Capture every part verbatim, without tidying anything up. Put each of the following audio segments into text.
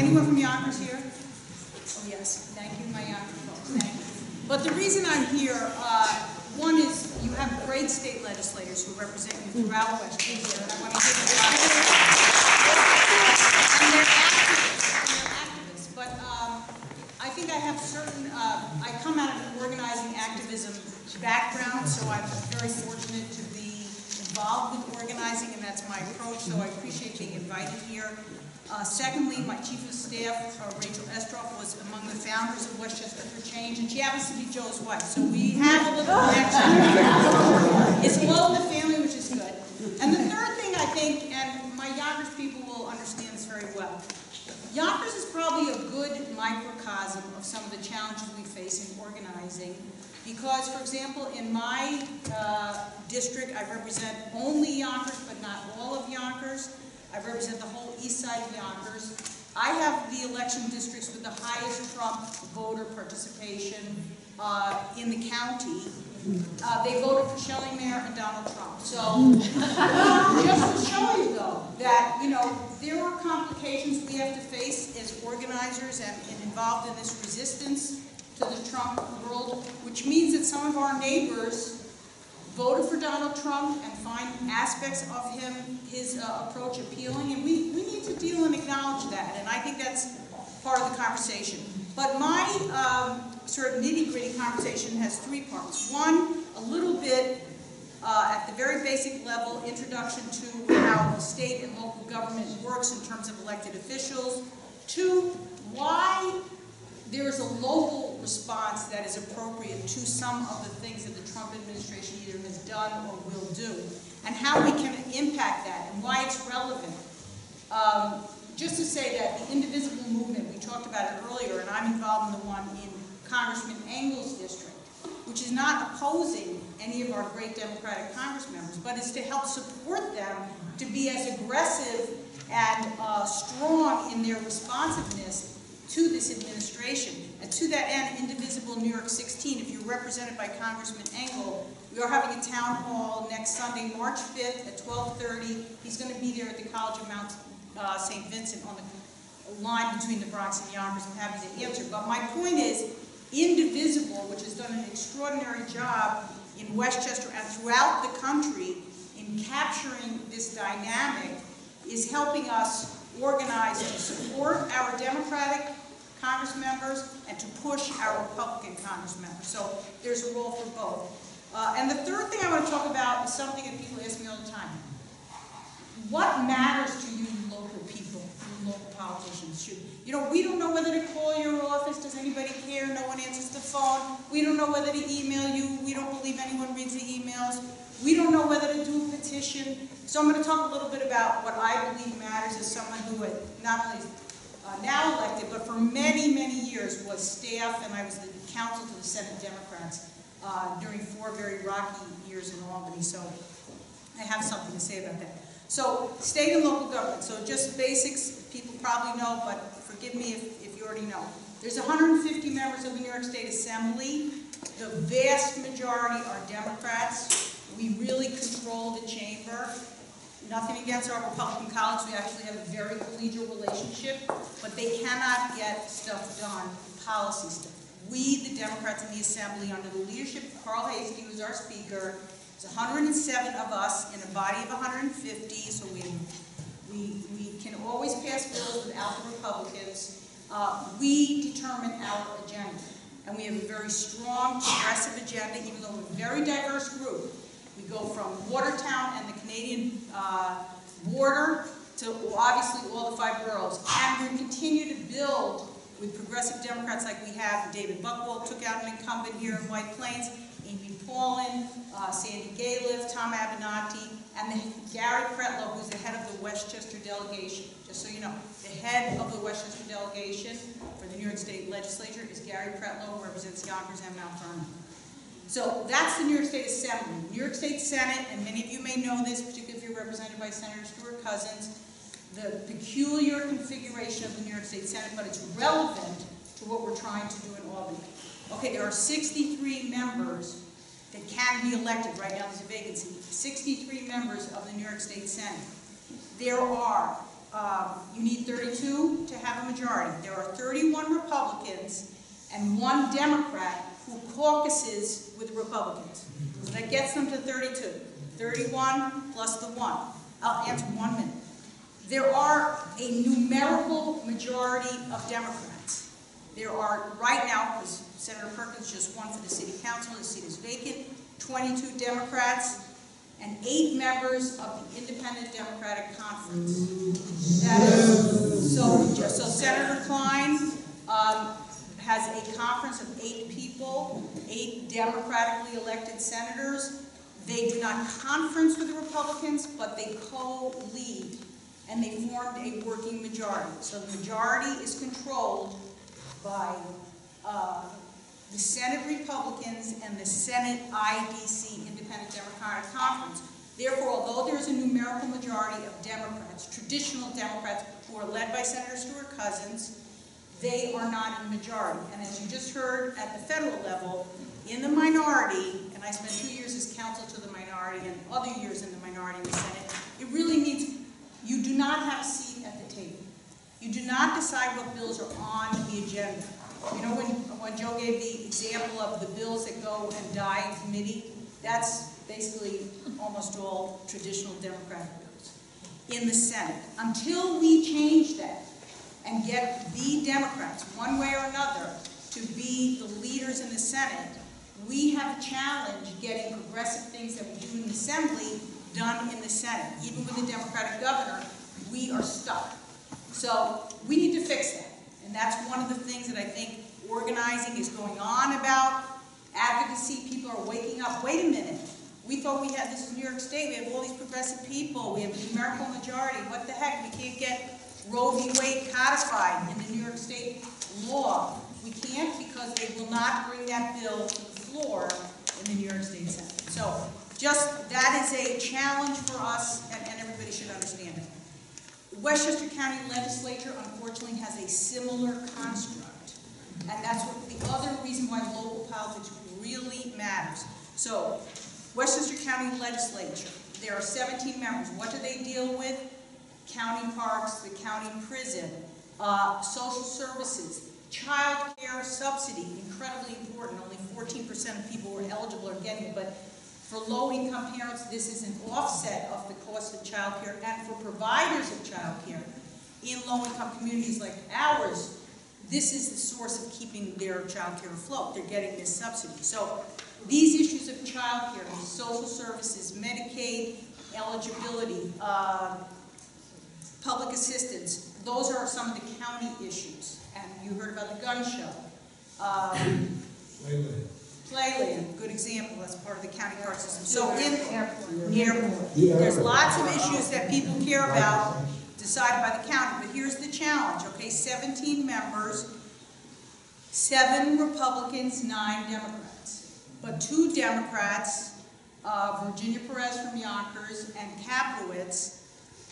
Anyone from Yonkers here? Oh, yes. Thank you, my Yonkers folks. Thank you. But the reason I'm here, uh, one is you have great state legislators who represent you throughout West Virginia, and I want to give you a lot of and they're activists. They're activists. But um, I think I have certain, uh, I come out of an organizing activism background, so I'm very fortunate to be involved with organizing, and that's my approach, so I appreciate being invited here. Uh, secondly, my chief of staff, uh, Rachel Estroff, was among the founders of Westchester for Change, and she happens to be Joe's wife, so we have a little connection. It's well in the family, which is good. And the third thing I think, and my Yonkers people will understand this very well, Yonkers is probably a good microcosm of some of the challenges we face in organizing, because, for example, in my uh, district, I represent only Yonkers, but not all of Yonkers. I represent the whole east side of Yonkers. I have the election districts with the highest Trump voter participation uh, in the county. Uh, they voted for Shelley Mayer and Donald Trump. So just to show you, though, that you know there are complications we have to face as organizers and, and involved in this resistance to the Trump world, which means that some of our neighbors voted for Donald Trump and find aspects of him, his uh, approach appealing, and we, we need to deal and acknowledge that, and I think that's part of the conversation. But my um, sort of nitty-gritty conversation has three parts. One, a little bit uh, at the very basic level, introduction to how state and local government works in terms of elected officials. Two, why there is a local response that is appropriate to some of the things that the Trump administration either has done or will do, and how we can impact that and why it's relevant. Um, just to say that the Indivisible movement, we talked about it earlier, and I'm involved in the one in Congressman Engel's district, which is not opposing any of our great Democratic Congress members, but is to help support them to be as aggressive and uh, strong in their responsiveness to this administration. And to that end, Indivisible New York sixteen, if you're represented by Congressman Engel, we are having a town hall next Sunday, March fifth at twelve thirty. He's going to be there at the College of Mount uh, Saint Vincent on the line between the Bronx and Yonkers. I'm happy to answer. But my point is, Indivisible, which has done an extraordinary job in Westchester and throughout the country in capturing this dynamic, is helping us organize to support our Democratic Congress members and to push our Republican Congress members. So there's a role for both. Uh, and the third thing I want to talk about is something that people ask me all the time. What matters to you local people, you local politicians? You, you know, we don't know whether to call your office. Does anybody care? No one answers the phone. We don't know whether to email you. We don't believe anyone reads the emails. We don't know whether to do a petition. So I'm going to talk a little bit about what I believe matters as someone who had not only Uh, now elected, but for many, many years was staff, and I was the counsel to the Senate Democrats uh, during four very rocky years in Albany, so I have something to say about that. So, state and local government, so just basics, people probably know, but forgive me if, if you already know. There's one hundred fifty members of the New York State Assembly. The vast majority are Democrats. We really control the chamber. Nothing against our Republican colleagues. We actually have a very collegial relationship, but they cannot get stuff done, policy stuff. We, the Democrats in the Assembly, under the leadership of Carl Hastie, who's our speaker, there's one hundred seven of us in a body of one hundred fifty, so we, we, we can always pass bills without the Republicans. Uh, we determine our agenda, and we have a very strong, progressive agenda, even though we're a very diverse group. We go from Watertown and the Canadian uh, border to obviously all the five boroughs. And we continue to build with progressive Democrats like we have. David Buchwald took out an incumbent here in White Plains, Amy Paulin, uh, Sandy Galif, Tom Abinanti, and then Gary Pretlow, who's the head of the Westchester delegation. Just so you know, the head of the Westchester delegation for the New York State Legislature is Gary Pretlow, who represents Yonkers and Mount Vernon. So that's the New York State Assembly. New York State Senate, and many of you may know this, particularly if you're represented by Senator Stewart-Cousins, the peculiar configuration of the New York State Senate, but it's relevant to what we're trying to do in Albany. Okay, there are sixty-three members that can be elected. Right now there's a vacancy. sixty-three members of the New York State Senate. There are um, you need thirty-two to have a majority. There are thirty-one Republicans and one Democrat who caucuses with Republicans. So that gets them to thirty-two. thirty-one plus the one. I'll answer one minute. There are a numerical majority of Democrats. There are, right now, because Senator Perkins just won for the city council, the seat is vacant, twenty-two Democrats and eight members of the Independent Democratic Conference. That is, so, so Senator Klein um, has a conference of eight people, eight democratically elected senators. They do not conference with the Republicans, but they co-lead, and they formed a working majority. So the majority is controlled by uh, the Senate Republicans and the Senate I D C, Independent Democratic Conference. Therefore, although there is a numerical majority of Democrats, traditional Democrats who are led by Senator Stewart-Cousins, they are not in the majority. And as you just heard, at the federal level, in the minority, and I spent two years as counsel to the minority and other years in the minority in the Senate, it really means you do not have a seat at the table. You do not decide what bills are on the agenda. You know, when, when Joe gave the example of the bills that go and die in committee, that's basically almost all traditional Democratic bills in the Senate. Until we change that and get the Democrats, one way or another, to be the leaders in the Senate, we have a challenge getting progressive things that we do in the Assembly done in the Senate. Even with a Democratic governor, we are stuck. So we need to fix that. And that's one of the things that I think organizing is going on about. Advocacy, people are waking up. Wait a minute. We thought we had this in New York State. We have all these progressive people. We have a numerical majority. What the heck? We can't get Roe v. Wade codified in the New York State law. We can't because they will not bring that bill to the floor in the New York State Senate. So just that is a challenge for us, and, and everybody should understand it. The Westchester County Legislature, unfortunately, has a similar construct. And that's what the other reason why local politics really matters. So Westchester County Legislature, there are seventeen members. What do they deal with? County parks, the county prison, uh, social services, child care subsidy, incredibly important. Only fourteen percent of people who are eligible are getting it, but for low-income parents, this is an offset of the cost of child care, and for providers of child care in low-income communities like ours, this is the source of keeping their child care afloat. They're getting this subsidy. So these issues of child care, social services, Medicaid, eligibility, uh, public assistance, those are some of the county issues. And you heard about the gun show. Um, Playland. Playland, good example. That's part of the county court system. So in airport, airport, there's lots of issues that people care about decided by the county. But here's the challenge, okay? seventeen members, seven Republicans, nine Democrats. But two Democrats, uh, Virginia Perez from Yonkers and Kapowitz,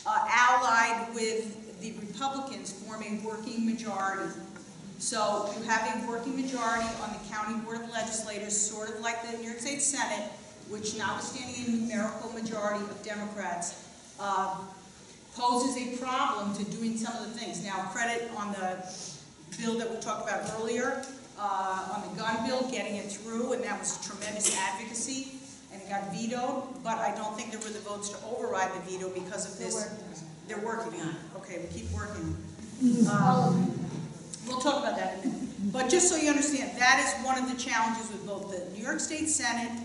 uh, allied with the Republicans, form a working majority. So you have a working majority on the county board of legislators, sort of like the New York State Senate, which, notwithstanding a numerical majority of Democrats, uh, poses a problem to doing some of the things. Now, credit on the bill that we talked about earlier, uh, on the gun bill, getting it through, and that was tremendous advocacy, and it got vetoed, but I don't think there were the votes to override the veto because of this. They're working on it. Okay, we keep working. Um, we'll talk about that in a minute. But just so you understand, that is one of the challenges with both the New York State Senate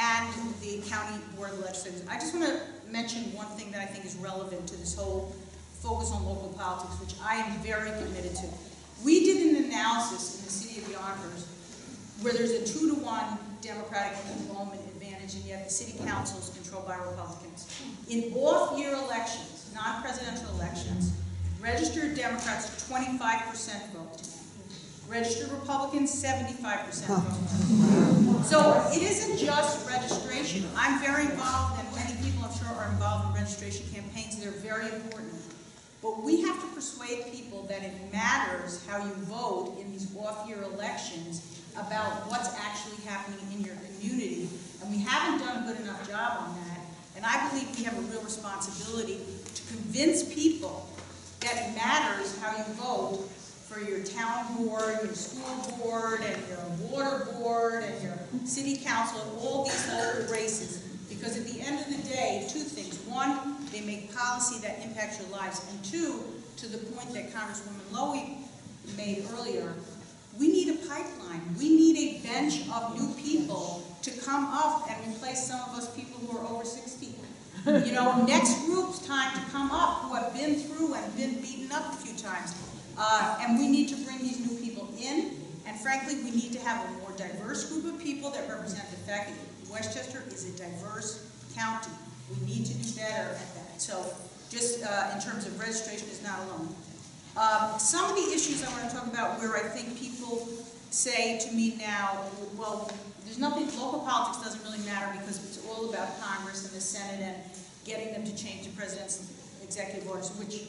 and the county board of legislators. I just want to mention one thing that I think is relevant to this whole focus on local politics, which I am very committed to. We did an analysis in the city of Yonkers where there's a two-to-one Democratic enrollment advantage, and yet the city council is controlled by Republicans. In off-year elections, non-presidential elections, registered Democrats twenty-five percent vote. Registered Republicans seventy-five percent vote. So it isn't just registration. I'm very involved, and many people I'm sure are involved in registration campaigns. They're very important. But we have to persuade people that it matters how you vote in these off-year elections about what's actually happening in your community. And we haven't done a good enough job on that. And I believe we have a real responsibility to convince people that matters how you vote for your town board, your school board, and your water board, and your city council, and all these local races. Because at the end of the day, two things. One, they make policy that impacts your lives. And two, to the point that Congresswoman Lowey made earlier, we need a pipeline. We need a bench of new people to come up and replace some of us people who are over sixty. You know, next group's time to come up who have been through and been beaten up a few times. Uh, and we need to bring these new people in. And frankly, we need to have a more diverse group of people that represent the fact that Westchester is a diverse county. We need to do better at that. So just uh, in terms of registration is not alone. Um, some of the issues I want to talk about where I think people say to me now, well, there's nothing, local politics doesn't really matter because it's all about Congress and the Senate and getting them to change the president's executive orders, which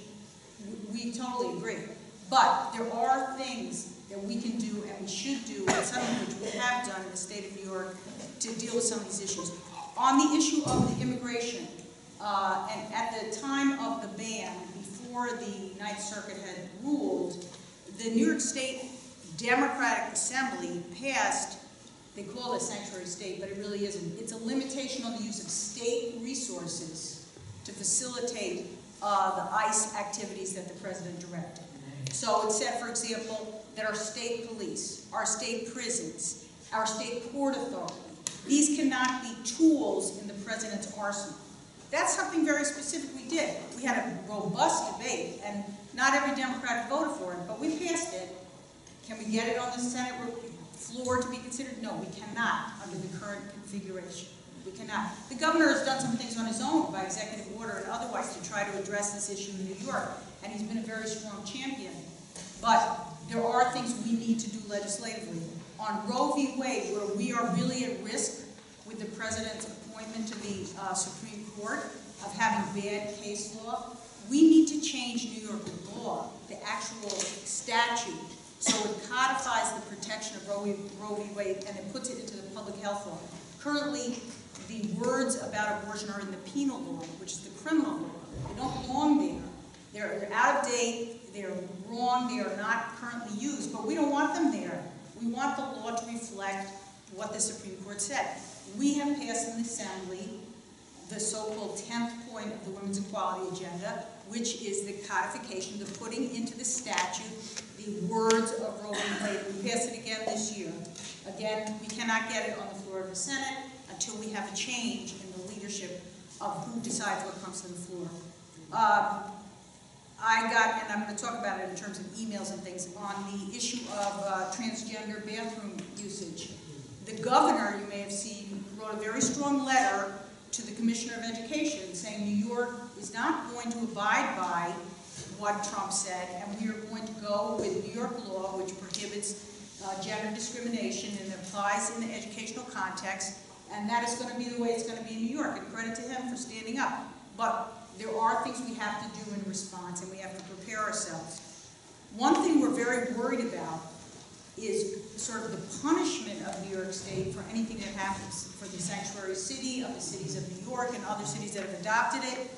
we totally agree. But there are things that we can do and we should do, and some of which we have done in the state of New York to deal with some of these issues. On the issue of the immigration, uh, and at the time of the ban, before the Ninth Circuit had ruled, the New York State Democratic Assembly passed, they call it a sanctuary state, but it really isn't. It's a limitation on the use of state resources to facilitate uh, the ICE activities that the president directed. So it said, for example, that our state police, our state prisons, our state port authority, these cannot be tools in the president's arsenal. That's something very specific we did. We had a robust debate, and not every Democrat voted for it, but we passed it. Can we get it on the Senate floor to be considered? No, we cannot under the current configuration. We cannot. The governor has done some things on his own by executive order and otherwise to try to address this issue in New York, and he's been a very strong champion. But there are things we need to do legislatively. On Roe v. Wade, where we are really at risk with the president's appointment to the uh, Supreme Court of having bad case law, we need to change New York law, the actual statute, so it codifies the protection of Roe v. Roe v. Wade and it puts it into the public health law. Currently, the words about abortion are in the penal law, which is the criminal law. They don't belong there. They're, they're out of date, they're wrong, they are not currently used, but we don't want them there. We want the law to reflect what the Supreme Court said. We have passed in the Assembly the so-called tenth point of the Women's Equality Agenda, which is the codification, the putting into the statute the words of Roe v. Wade. We passed it again this year. Again, we cannot get it on the floor of the Senate until we have a change in the leadership of who decides what comes to the floor. Uh, I got, and I'm going to talk about it in terms of emails and things, on the issue of uh, transgender bathroom usage. The governor, you may have seen, wrote a very strong letter to the Commissioner of Education saying New York is not going to abide by what Trump said, and we are going to go with New York law, which prohibits uh, gender discrimination and applies in the educational context, and that is going to be the way it's going to be in New York, and credit to him for standing up. But there are things we have to do in response, and we have to prepare ourselves. One thing we're very worried about is sort of the punishment of New York State for anything that happens for the sanctuary city, of the cities of New York, and other cities that have adopted it.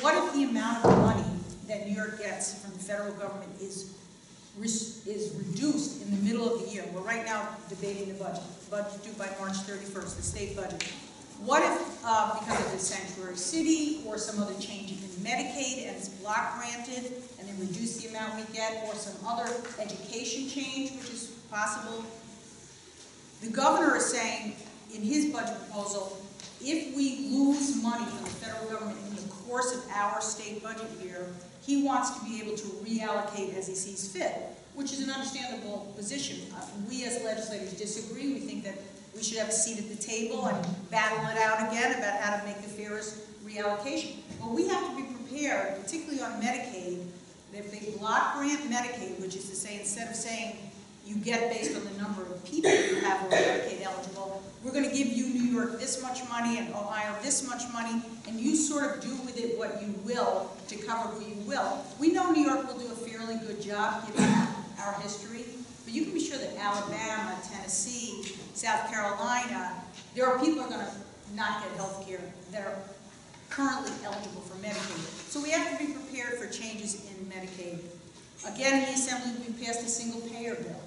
What if the amount of money that New York gets from the federal government is, is reduced in the middle of the year? We're right now debating the budget, budget due by March thirty-first, the state budget. What if, uh, because of the sanctuary city or some other change in Medicaid and it's block granted and they reduce the amount we get, or some other education change, which is possible? The governor is saying in his budget proposal, if we lose money from the federal government in the course of our state budget year, he wants to be able to reallocate as he sees fit, which is an understandable position. Uh, we as legislators disagree. We think that we should have a seat at the table and battle it out again about how to make the fairest reallocation. But well, we have to be prepared, particularly on Medicaid, that if they block grant Medicaid, which is to say, instead of saying you get based on the number of people you have who are Medicaid eligible, we're going to give you New York this much money and Ohio this much money, and you sort of do with it what you will to cover who you will. We know New York will do a fairly good job given our history, but you can be sure that Alabama, Tennessee, South Carolina, there are people who are going to not get health care that are currently eligible for Medicaid. So we have to be prepared for changes in Medicaid. Again, in the Assembly, we passed a single-payer bill.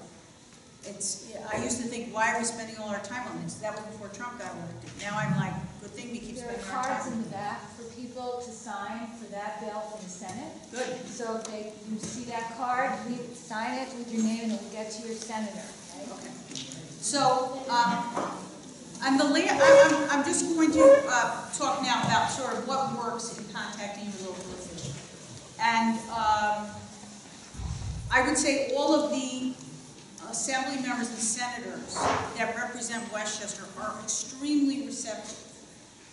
It's, I used to think, why are we spending all our time on this? That was before Trump got elected. Now I'm like, good thing we keep there spending our time. There are cards in the back for people to sign for that bill from the Senate. Good. So if they, you see that card, you sign it with your name and it will get to your senator. Right? Okay. So um, I'm, the I'm, I'm just going to uh, talk now about sort of what works in contacting your local official. And um, I would say all of the Assembly members and senators that represent Westchester are extremely receptive.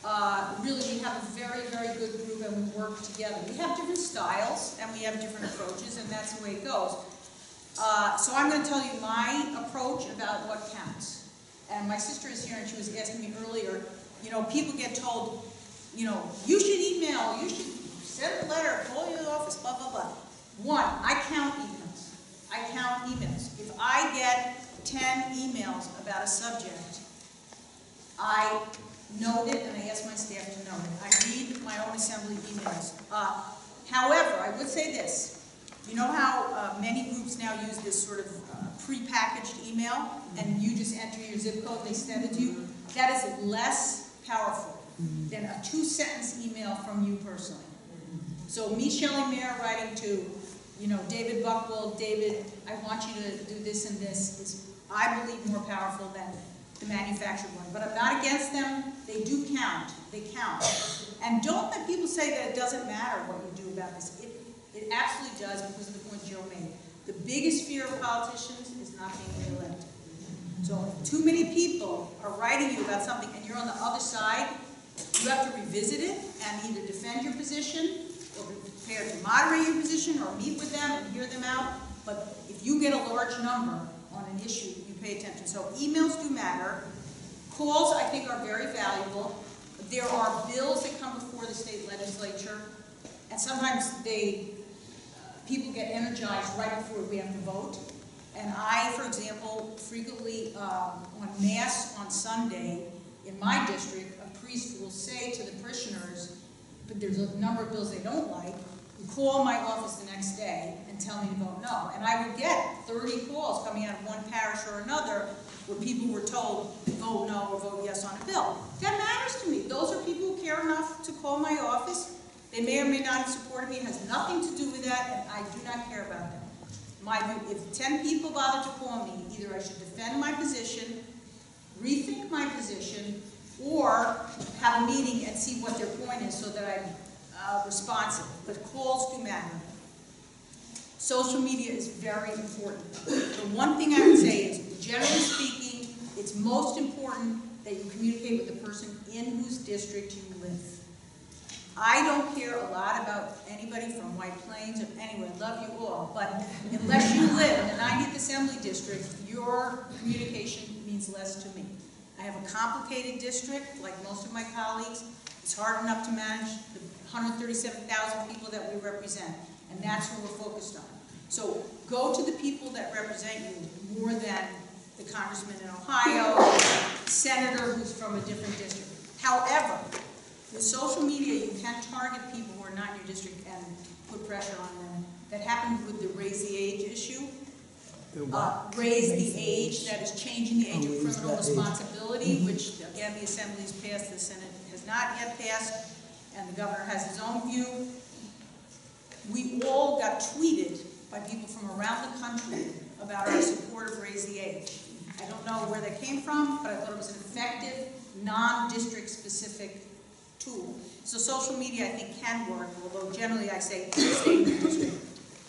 Uh, really, we have a very, very good group and we work together. We have different styles and we have different approaches, and that's the way it goes. Uh, so I'm going to tell you my approach about what counts. And my sister is here and she was asking me earlier, you know, people get told, you know, you should email, you should send a letter, call your office, blah, blah, blah. One, I count email. I count emails. If I get ten emails about a subject, I note it and I ask my staff to note it. I read my own Assembly emails. Uh, however, I would say this. You know how uh, many groups now use this sort of uh, prepackaged email and you just enter your zip code and they send it to you? That is less powerful than a two-sentence email from you personally. So me, Shelley Mayer, writing to you know, David Buchwald, David, I want you to do this and this, is, I believe, more powerful than the manufactured one. But I'm not against them. They do count. They count. And don't let people say that it doesn't matter what you do about this. It, it absolutely does, because of the point Joe made. The biggest fear of politicians is not being reelected. So if too many people are writing you about something and you're on the other side, you have to revisit it and either defend your position or be prepared to moderate your position or meet with them and hear them out. But if you get a large number on an issue, you pay attention. So emails do matter. Calls, I think, are very valuable. There are bills that come before the state legislature, and sometimes they, uh, people get energized right before we have to vote. And I, for example, frequently um, on mass on Sunday in my district, a priest will say to the parishioners, but there's a number of bills they don't like, you call my office the next day and tell me to vote no. And I would get thirty calls coming out of one parish or another where people were told, vote no or vote yes on a bill. That matters to me. Those are people who care enough to call my office. They may or may not have supported me. It has nothing to do with that, and I do not care about them. My view, if ten people bother to call me, either I should defend my position, rethink my position, or have a meeting and see what their point is so that I'm uh, responsive. But calls do matter. Social media is very important. The one thing I would say is, generally speaking, it's most important that you communicate with the person in whose district you live. I don't care a lot about anybody from White Plains or anywhere, love you all, but unless you live in the ninetieth Assembly District, your communication means less to me. I have a complicated district, like most of my colleagues. It's hard enough to manage the one hundred thirty-seven thousand people that we represent, and that's what we're focused on. So go to the people that represent you more than the congressman in Ohio, or the senator who's from a different district. However, with social media, you can target people who are not in your district and put pressure on them. That happened with the raise the age issue. Uh, raise the age, that is changing the age of criminal responsibility, which again the Assembly has passed, the Senate has not yet passed, and the governor has his own view. We all got tweeted by people from around the country about our support of raise the age. I don't know where that came from, but I thought it was an effective, non-district specific tool. So social media, I think, can work, although generally I say stay in the district.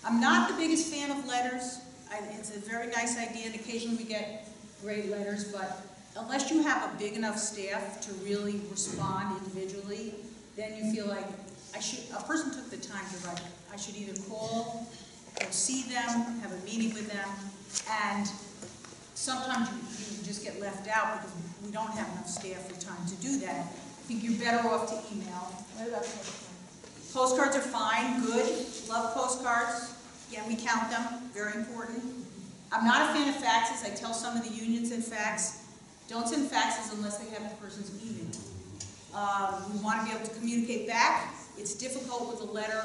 I'm not the biggest fan of letters. I, it's a very nice idea, and occasionally we get great letters, but unless you have a big enough staff to really respond individually, then you feel like I should, a person took the time to write. I should either call or see them, have a meeting with them, and sometimes you, you just get left out because we don't have enough staff or time to do that. I think you're better off to email. What about postcards? Postcards are fine, good, love postcards. Again, we count them, very important. I'm not a fan of faxes. I tell some of the unions in fax, don't send faxes unless they have the person's email. Um, we want to be able to communicate back. It's difficult with a letter.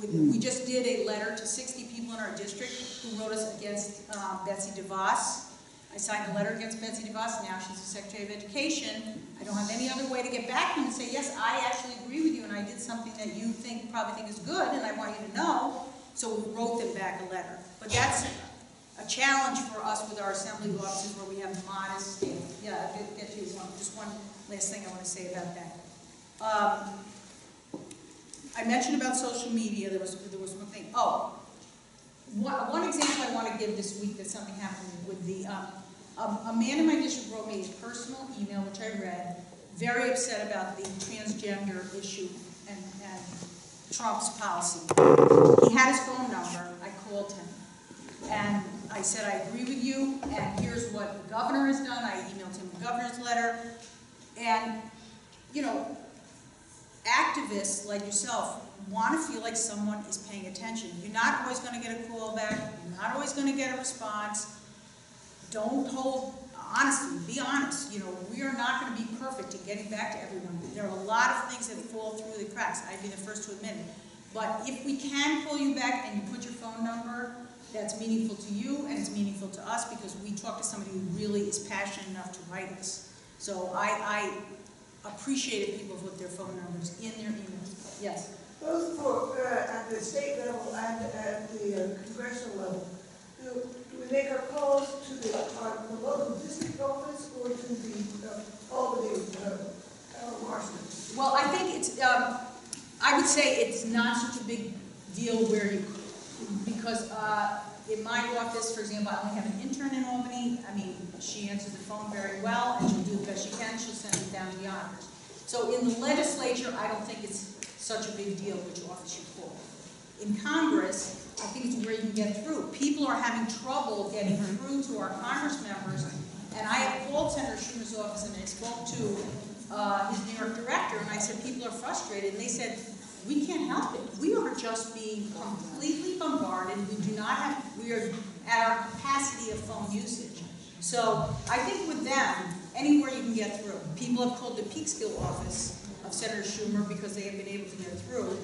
We, mm. we just did a letter to sixty people in our district who wrote us against um, Betsy DeVos. I signed a letter against Betsy DeVos. Now she's the Secretary of Education. I don't have any other way to get back to you and say, yes, I actually agree with you, and I did something that you think probably think is good, and I want you to know. So we wrote them back a letter. But that's a challenge for us with our assembly offices where we have modest data. Yeah, I'll get to you one. Just one last thing I want to say about that. Um, I mentioned about social media. There was, there was one thing. Oh, one, one example I want to give this week that something happened with the, um, a, a man in my district wrote me his personal email, which I read, very upset about the transgender issue and, and Trump's policy. He had his phone number. I called him. And I said, I agree with you, and here's what the governor has done. I emailed him the governor's letter. And, you know, activists like yourself want to feel like someone is paying attention. You're not always going to get a call back. You're not always going to get a response. Don't hold, honestly, be honest. You know, we are not going to be perfect in getting back to everyone. There are a lot of things that fall through the cracks. I'd be the first to admit it. But if we can pull you back and you put your phone number, that's meaningful to you and it's meaningful to us because we talk to somebody who really is passionate enough to write us. So I, I appreciated people with their phone numbers in their emails. Yes? Both for, uh, at the state level and at the uh, congressional level, do, do we make our calls to the, uh, the local district office or to the uh, Albany uh, uh, Washington? Well, I think it's, um, I would say it's not such a big deal where you could. Because uh, in my office, for example, I only have an intern in Albany. I mean, she answers the phone very well, and she'll do the best she can. She'll send it down to the office. So in the legislature, I don't think it's such a big deal which office you call. In Congress, I think it's where you can get through. People are having trouble getting through to our Congress members. And I called Senator Schumer's office, and I spoke to uh, his New York director, and I said, people are frustrated. And they said, we can't help it. We are just being completely bombarded. We do not have, we are at our capacity of phone usage. So I think with them, anywhere you can get through. People have called the Peekskill office of Senator Schumer because they have been able to get through.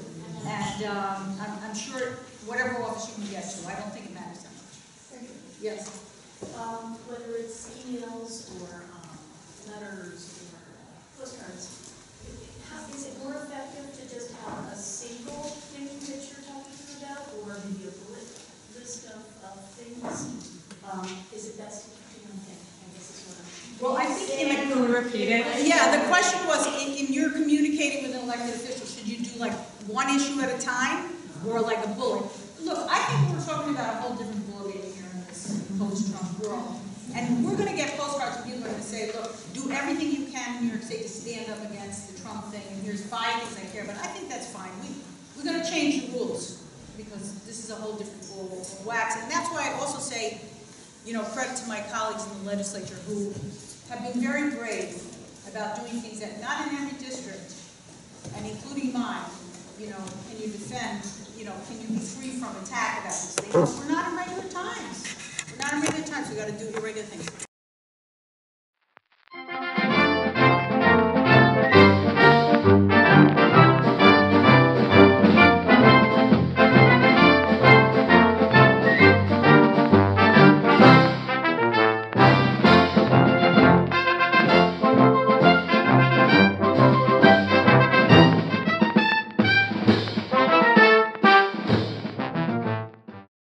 And um, I'm, I'm sure whatever office you can get to, I don't think it matters that much. Yes? Um, whether it's emails or um, letters or postcards, is it more effective to just have a single thing that you're talking about, or maybe a bullet list of, of things? Um, is it best to do one thing? I guess is what I'm. Well, I think in the, repeat it. Yeah, the question was: in, in your communicating with an elected official, should you do like one issue at a time, or like a bullet? Look, I think we're talking about a whole different ballgame here in this post-Trump world. And we're going to get postcards from people to say, look, do everything you can in New York State to stand up against the Trump thing, and here's five things I care about. I think that's fine. We, we're going to change the rules because this is a whole different ball of wax. And that's why I also say, you know, credit to my colleagues in the legislature who have been very brave about doing things that not in every district, and including mine, you know, can you defend, you know, can you be free from attack about these things? We're not in regular times. Not irregular times, we got to do irregular things.